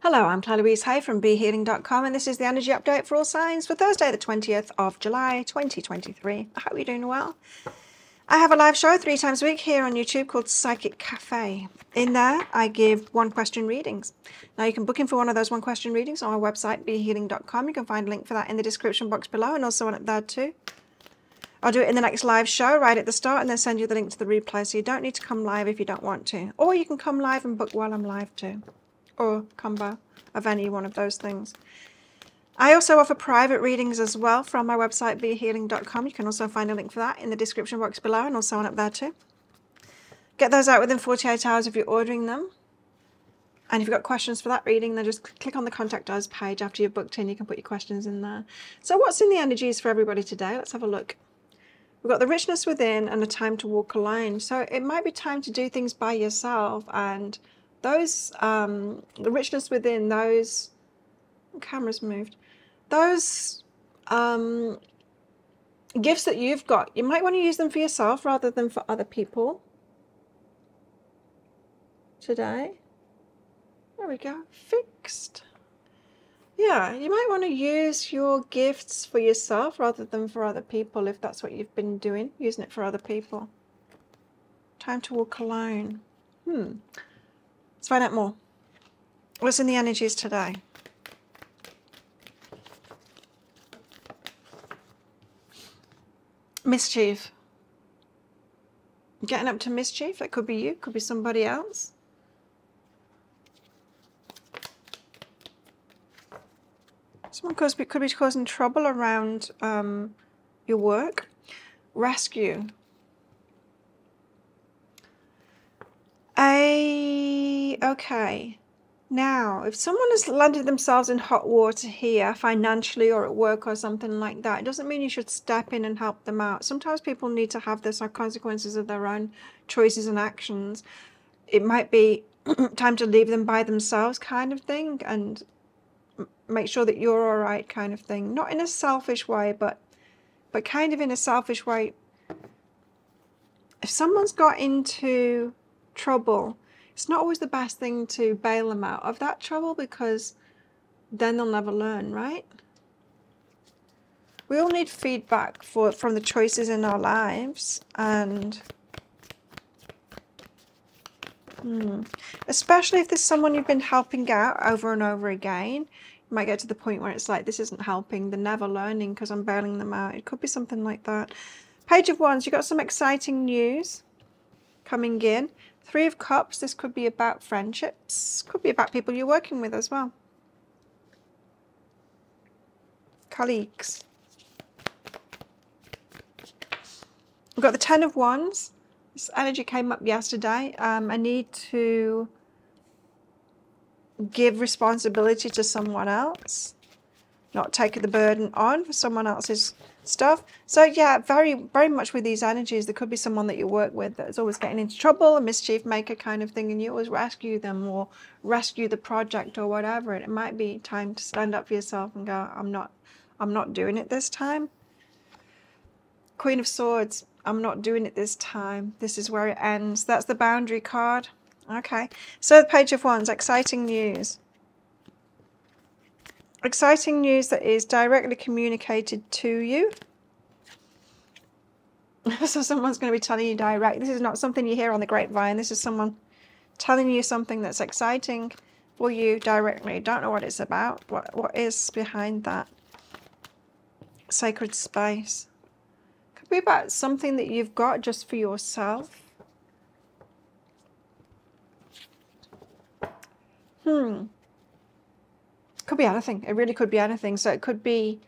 Hello, I'm Claire Louise Hay from BeHealing.com, and this is the energy update for all signs for Thursday, the 20th of July, 2023. I hope you're doing well. I have a live show 3 times a week here on YouTube called Psychic Cafe. In there, I give one-question readings. Now, you can book in for one of those one-question readings on my website, BeHealing.com. You can find a link for that in the description box below and also on it there too. I'll do it in the next live show right at the start and then send you the link to the replay, so you don't need to come live if you don't want to. Or you can come live and book while I'm live too. Or combo of any one of those things. I also offer private readings as well from my website, BeHealing.com. You can also find a link for that in the description box below and also on up there too. Get those out within 48 hours if you're ordering them. And if you've got questions for that reading, then just click on the Contact Us page after you've booked in. You can put your questions in there. So what's in the energies for everybody today? Let's have a look. We've got the richness within and a time to walk alone. So it might be time to do things by yourself, and those, the richness within, those, camera's moved, those gifts that you've got, you might want to use them for yourself rather than for other people today. There we go, fixed. Yeah, you might want to use your gifts for yourself rather than for other people if that's what you've been doing, using it for other people. Time to walk alone. Let's find out more. What's in the energies today? Mischief. Getting up to mischief. That could be you, could be somebody else. Someone could be causing trouble around your work. Rescue. Okay, now if someone has landed themselves in hot water here, financially or at work or something like that, it doesn't mean you should step in and help them out. Sometimes people need to have the consequences of their own choices and actions. It might be time to leave them by themselves kind of thing, and make sure that you're all right kind of thing. Not in a selfish way, but kind of in a selfish way. If someone's got into trouble, it's not always the best thing to bail them out of that trouble, because then they'll never learn, right? We all need feedback from the choices in our lives, and especially if there's someone you've been helping out over and over again, you might get to the point where it's like, this isn't helping, they're never learning because I'm bailing them out. It could be something like that. Page of Wands, you've got some exciting news coming in. Three of Cups, this could be about friendships, could be about people you're working with as well. Colleagues. We've got the 10 of Wands. This energy came up yesterday. I need to give responsibility to someone else, not take the burden on for someone else's stuff. So yeah, very, very much with these energies, there could be someone that you work with that's always getting into trouble, a mischief maker kind of thing, and you always rescue them or rescue the project or whatever. And it might be time to stand up for yourself and go, I'm not doing it this time. Queen of Swords, I'm not doing it this time. This is where it ends. That's the boundary card. Okay, so the Page of Wands, exciting news. Exciting news that is directly communicated to you. So someone's going to be telling you direct. This is not something you hear on the grapevine. This is someone telling you something that's exciting for you directly. Don't know what it's about. What is behind that? Sacred space. Could be about something that you've got just for yourself. Could be anything. It really could be anything. So it could be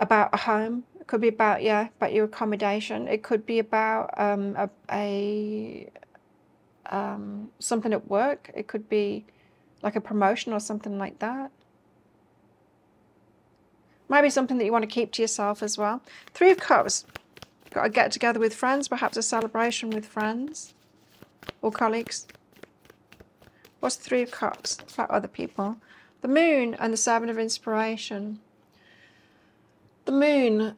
about a home. It could be about, yeah, about your accommodation. It could be about something at work. It could be like a promotion or something like that. Might be something that you want to keep to yourself as well. Three of Cups. Got to get together with friends, perhaps a celebration with friends or colleagues. What's Three of Cups? It's about other people. The Moon and the Serpent of Inspiration. The moon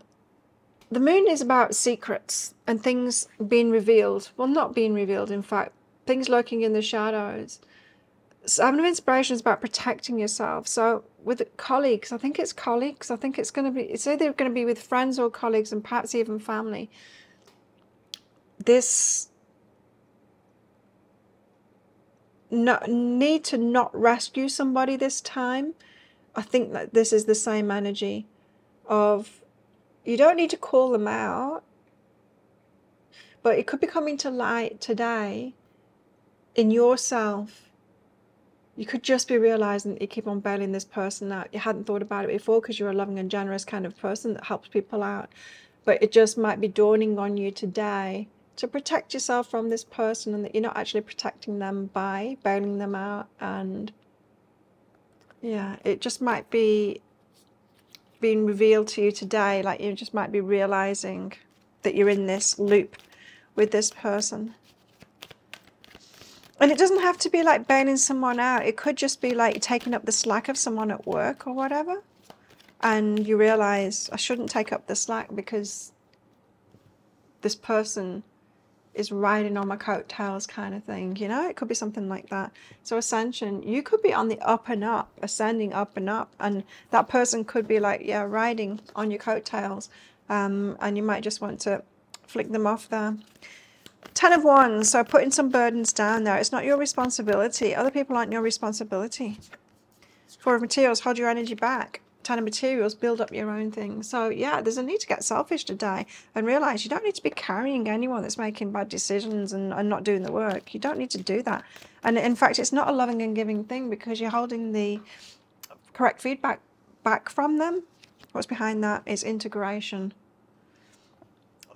is about secrets and things being revealed. Well, not being revealed, in fact. Things lurking in the shadows. Sound of Inspiration is about protecting yourself. So with colleagues, I think it's going to be, it's either going to be with friends or colleagues and perhaps even family. This need to not rescue somebody this time. I think that this is the same energy of you don't need to call them out, but it could be coming to light today in yourself. You could just be realizing that you keep on bailing this person out. You hadn't thought about it before because you're a loving and generous kind of person that helps people out. But it just might be dawning on you today to protect yourself from this person and that you're not actually protecting them by bailing them out. And yeah, it just might be being revealed to you today. Like you just might be realizing that you're in this loop with this person. And it doesn't have to be like bailing someone out. It could just be like taking up the slack of someone at work or whatever. And you realize I shouldn't take up the slack because this person is riding on my coattails kind of thing. You know, it could be something like that. So ascension, you could be on the up and up, ascending up and up. And that person could be like, yeah, riding on your coattails. And you might just want to flick them off there. Ten of Wands, so putting some burdens down there. It's not your responsibility. Other people aren't your responsibility. Four of Materials, hold your energy back. Ten of Materials, build up your own thing. So yeah, there's a need to get selfish today and realise you don't need to be carrying anyone that's making bad decisions and not doing the work. You don't need to do that. And in fact, it's not a loving and giving thing because you're holding the correct feedback back from them. What's behind that is integration.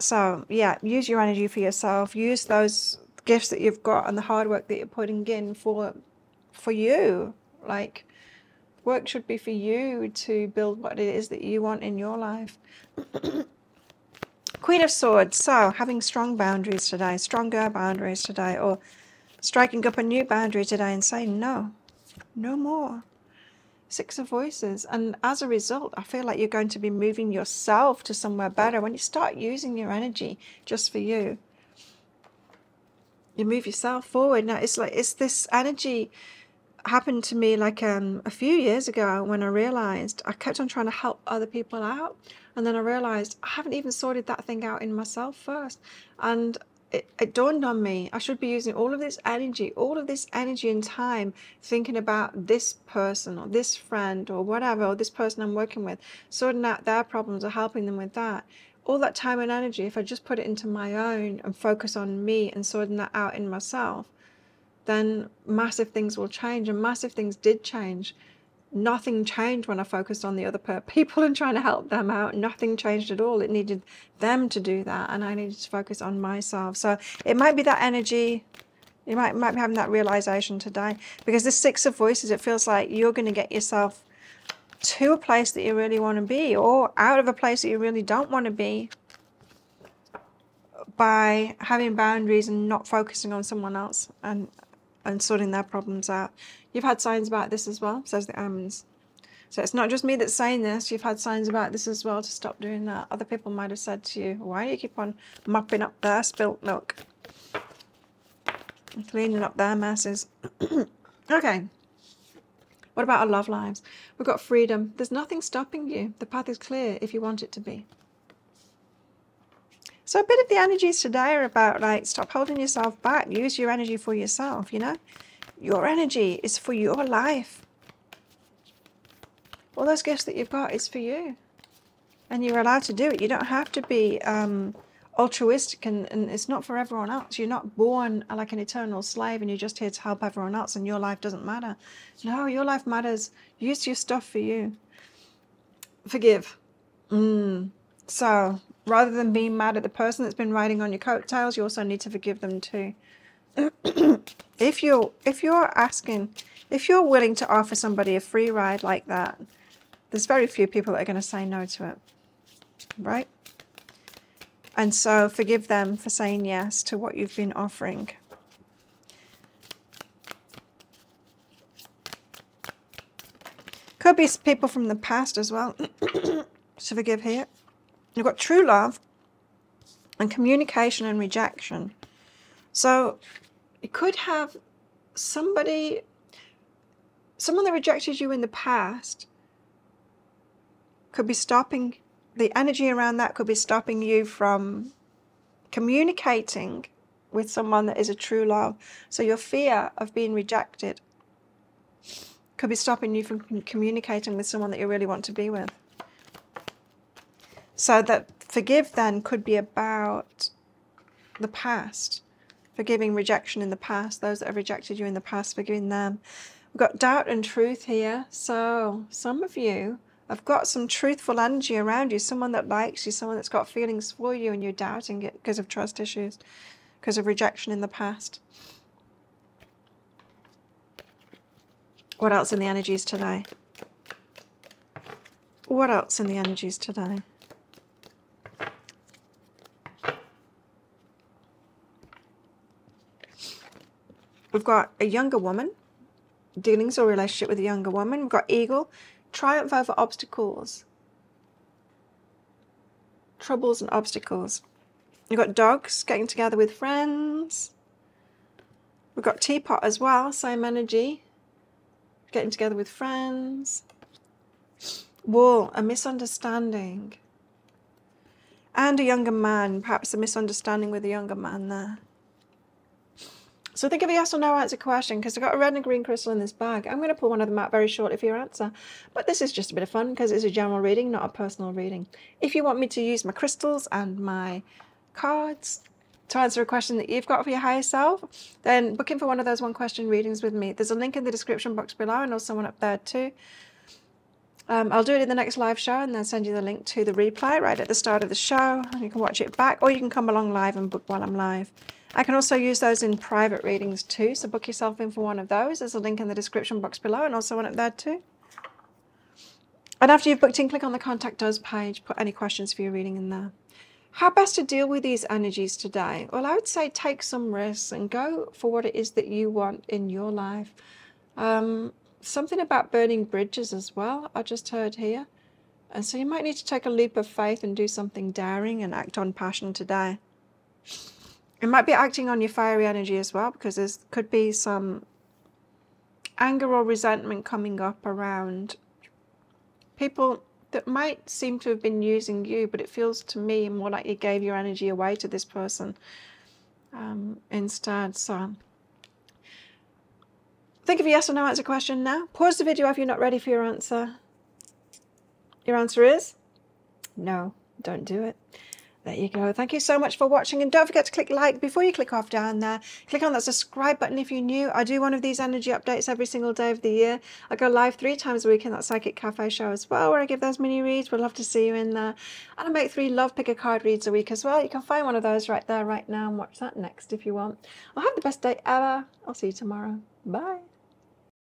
So yeah, use your energy for yourself. Use those gifts that you've got and the hard work that you're putting in for you. Like, work should be for you to build what it is that you want in your life. Queen of Swords. So having strong boundaries today, stronger boundaries today, or striking up a new boundary today and saying no, no more. Six of Voices, and as a result, I feel like you're going to be moving yourself to somewhere better. When you start using your energy just for you, you move yourself forward. Now, it's like, it's this energy happened to me like a few years ago when I realized I kept on trying to help other people out, and then I realized I haven't even sorted that thing out in myself first. And it dawned on me, I should be using all of this energy and time thinking about this person or this friend or whatever, or this person I'm working with, sorting out their problems or helping them with that. All that time and energy, if I just put it into my own and focus on me and sorting that out in myself, then massive things will change. And massive things did change. Nothing changed when I focused on the other people and trying to help them out. Nothing changed at all. It needed them to do that, and I needed to focus on myself. So it might be that energy. You might be having that realization today, because this Six of Voices, it feels like you're going to get yourself to a place that you really want to be, or out of a place that you really don't want to be, by having boundaries and not focusing on someone else and sorting their problems out. You've had signs about this as well, says the omens. So it's not just me that's saying this. You've had signs about this as well to stop doing that. Other people might have said to you, why do you keep on mopping up their spilt milk and cleaning up their messes? Okay. What about our love lives? We've got freedom. There's nothing stopping you. The path is clear if you want it to be. So a bit of the energies today are about, like, stop holding yourself back. Use your energy for yourself, you know. Your energy is for your life. All those gifts that you've got is for you. And you're allowed to do it. You don't have to be altruistic, and it's not for everyone else. You're not born like an eternal slave and you're just here to help everyone else and your life doesn't matter. No, your life matters. Use your stuff for you. Forgive. So rather than being mad at the person that's been riding on your coattails, you also need to forgive them too. If you're willing to offer somebody a free ride like that, there's very few people that are going to say no to it, right? And so forgive them for saying yes to what you've been offering. Could be people from the past as well. So forgive here. You've got true love and communication and rejection. So you could have somebody someone that rejected you in the past could be stopping, the energy around that could be stopping you from communicating with someone that is a true love. So your fear of being rejected could be stopping you from communicating with someone that you really want to be with. So that forgive then could be about the past, forgiving rejection in the past, those that have rejected you in the past, forgiving them. We've got doubt and truth here. So some of you have got some truthful energy around you, someone that likes you, someone that's got feelings for you, and you're doubting it because of trust issues, because of rejection in the past. What else in the energies today? What else in the energies today? We've got a younger woman, dealings or relationship with a younger woman. We've got eagle, triumph over obstacles, troubles and obstacles. We've got dogs, getting together with friends. We've got teapot as well, same energy, getting together with friends. Wall, a misunderstanding. And a younger man, perhaps a misunderstanding with a younger man there. So think of a yes or no answer question, because I've got a red and a green crystal in this bag. I'm going to pull one of them out very shortly for your answer. But this is just a bit of fun because it's a general reading, not a personal reading. If you want me to use my crystals and my cards to answer a question that you've got for your higher self, then book in for one of those one-question readings with me. There's a link in the description box below and also one up there too. I'll do it in the next live show and then send you the link to the replay right at the start of the show. You can watch it back or you can come along live and book while I'm live. I can also use those in private readings too, so book yourself in for one of those. There's a link in the description box below and also one up there too. And after you've booked in, click on the Contact Us page, put any questions for your reading in there. How best to deal with these energies today? Well, I would say take some risks and go for what it is that you want in your life. Something about burning bridges as well, I just heard here. And so you might need to take a leap of faith and do something daring and act on passion today. It might be acting on your fiery energy as well, because there could be some anger or resentment coming up around people that might seem to have been using you, but it feels to me more like you gave your energy away to this person instead. So think of a yes or no answer question now. Pause the video if you're not ready for your answer. Your answer is no, don't do it. There you go. Thank you so much for watching. And don't forget to click like before you click off down there. Click on that subscribe button if you're new. I do one of these energy updates every single day of the year. I go live 3 times a week in that Psychic Cafe show as well, where I give those mini reads. We'd love to see you in there. And I make 3 love pick a card reads a week as well. You can find one of those right there right now and watch that next if you want. Well, have the best day ever. I'll see you tomorrow. Bye.